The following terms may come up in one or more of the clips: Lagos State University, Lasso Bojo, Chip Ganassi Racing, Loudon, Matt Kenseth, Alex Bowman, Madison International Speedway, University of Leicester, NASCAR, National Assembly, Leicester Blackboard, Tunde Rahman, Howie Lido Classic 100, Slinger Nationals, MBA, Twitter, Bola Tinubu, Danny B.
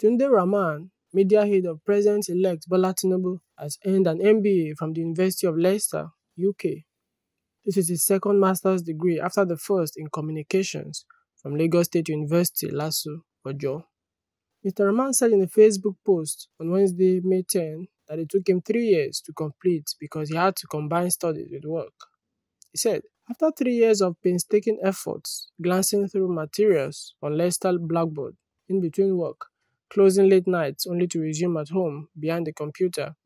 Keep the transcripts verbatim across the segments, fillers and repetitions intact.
Tunde Rahman, media head of President-elect Bola Tinubu, has earned an M B A from the University of Leicester, U K. This is his second master's degree after the first in communications from Lagos State University, Lasso Bojo. Mister Rahman said in a Facebook post on Wednesday, May tenth, that it took him three years to complete because he had to combine studies with work. He said, "After three years of painstaking efforts, glancing through materials on Leicester Blackboard, in between work, closing late nights only to resume at home behind the computer,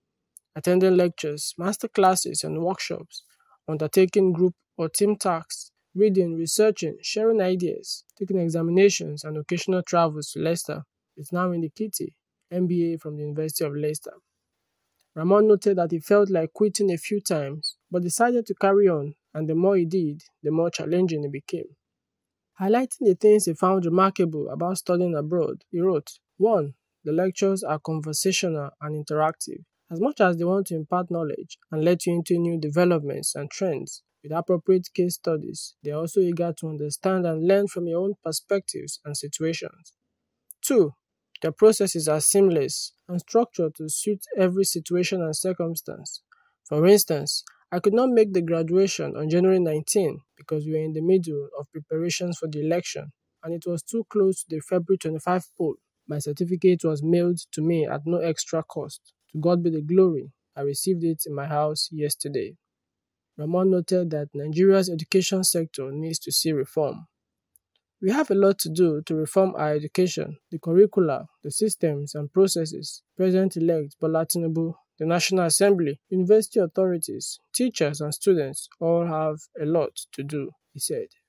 attending lectures, master classes and workshops, undertaking group or team tasks, reading, researching, sharing ideas, taking examinations and occasional travels to Leicester, is now in the kitty, M B A from the University of Leicester." Rahman noted that he felt like quitting a few times, but decided to carry on, and the more he did, the more challenging it became. Highlighting the things he found remarkable about studying abroad, he wrote, one The lectures are conversational and interactive, as much as they want to impart knowledge and let you into new developments and trends. With appropriate case studies, they are also eager to understand and learn from your own perspectives and situations. two Their processes are seamless and structured to suit every situation and circumstance. For instance, I could not make the graduation on January nineteenth because we were in the middle of preparations for the election and it was too close to the February twenty-fifth poll. My certificate was mailed to me at no extra cost. To God be the glory, I received it in my house yesterday. Rahman noted that Nigeria's education sector needs to see reform. We have a lot to do to reform our education, the curricula, the systems and processes. President-elect Bola Tinubu, the National Assembly, university authorities, teachers and students all have a lot to do, he said.